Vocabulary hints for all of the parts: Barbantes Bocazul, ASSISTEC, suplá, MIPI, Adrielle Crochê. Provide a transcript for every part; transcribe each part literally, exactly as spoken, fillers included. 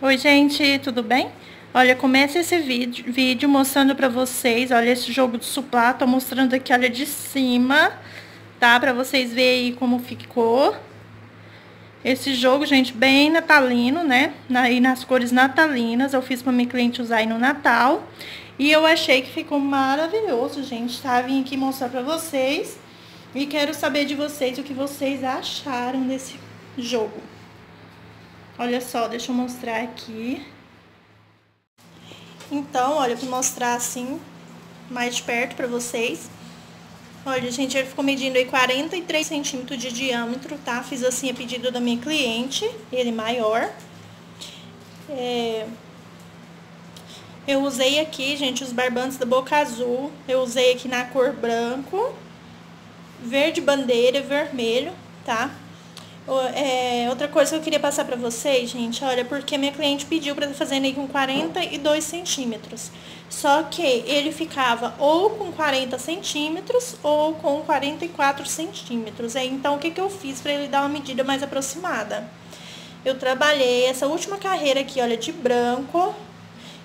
Oi, gente, tudo bem? Olha, começa esse vídeo, vídeo mostrando pra vocês, olha, esse jogo de suplá, tô mostrando aqui, olha, de cima, tá? Pra vocês verem aí como ficou. Esse jogo, gente, bem natalino, né? Aí nas cores natalinas, eu fiz pra minha cliente usar aí no Natal. E eu achei que ficou maravilhoso, gente, tá? Vim aqui mostrar pra vocês e quero saber de vocês o que vocês acharam desse jogo. Olha só, deixa eu mostrar aqui. Então, olha, vou mostrar assim, mais de perto pra vocês. Olha, gente, ele ficou medindo aí quarenta e três centímetros de diâmetro, tá? Fiz assim a pedido da minha cliente, ele maior. É... Eu usei aqui, gente, os barbantes da Bocazul. Eu usei aqui na cor branco, verde bandeira e vermelho, tá? É, outra coisa que eu queria passar pra vocês, gente, olha, porque minha cliente pediu pra fazer aí com quarenta e dois centímetros. Só que ele ficava ou com quarenta centímetros ou com quarenta e quatro centímetros. É, então, o que que eu fiz pra ele dar uma medida mais aproximada? Eu trabalhei essa última carreira aqui, olha, de branco.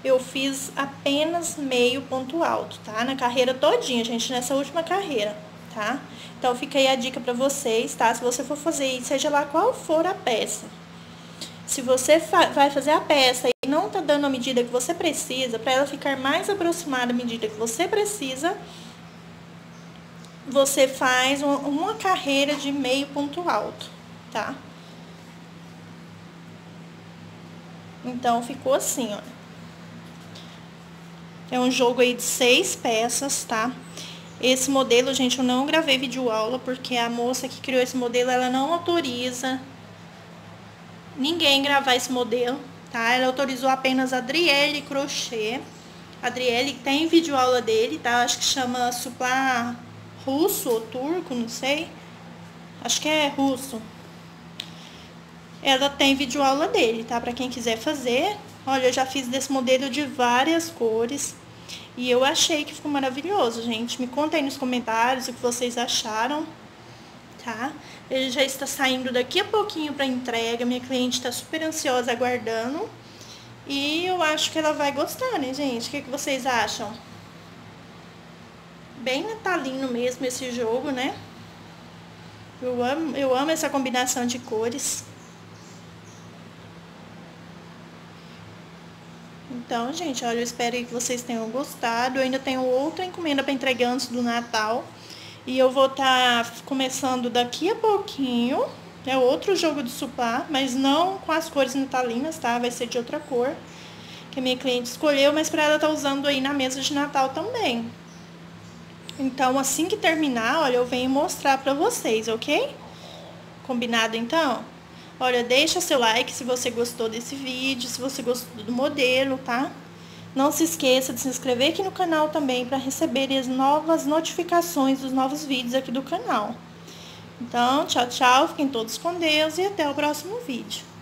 Eu fiz apenas meio ponto alto, tá? Na carreira todinha, gente, nessa última carreira, tá? Então, fica aí a dica pra vocês, tá? Se você for fazer, seja lá qual for a peça. Se você fa vai fazer a peça e não tá dando a medida que você precisa, pra ela ficar mais aproximada à medida que você precisa, você faz uma, uma carreira de meio ponto alto, tá? Então, ficou assim, ó. É um jogo aí de seis peças, tá? Esse modelo, gente, eu não gravei videoaula, porque a moça que criou esse modelo, ela não autoriza ninguém gravar esse modelo, tá? Ela autorizou apenas a Adrielle Crochê. A Adrielle tem videoaula dele, tá? Acho que chama suplá russo ou turco, não sei. Acho que é russo. Ela tem videoaula dele, tá? Pra quem quiser fazer. Olha, eu já fiz desse modelo de várias cores. E eu achei que ficou maravilhoso, gente. Me conta aí nos comentários o que vocês acharam, tá? Ele já está saindo daqui a pouquinho para entrega. Minha cliente está super ansiosa aguardando. E eu acho que ela vai gostar, né, gente? O que que vocês acham? Bem natalino mesmo esse jogo, né? Eu amo, eu amo essa combinação de cores. Então, gente, olha, eu espero que vocês tenham gostado. Eu ainda tenho outra encomenda para entregar antes do Natal. E eu vou estar tá começando daqui a pouquinho. É outro jogo de suplá, mas não com as cores natalinas, tá? Vai ser de outra cor que a minha cliente escolheu, mas para ela tá usando aí na mesa de Natal também. Então, assim que terminar, olha, eu venho mostrar para vocês, ok? Combinado, então? Olha, deixa seu like se você gostou desse vídeo, se você gostou do modelo, tá? Não se esqueça de se inscrever aqui no canal também para receber as novas notificações dos novos vídeos aqui do canal. Então, tchau, tchau, fiquem todos com Deus e até o próximo vídeo.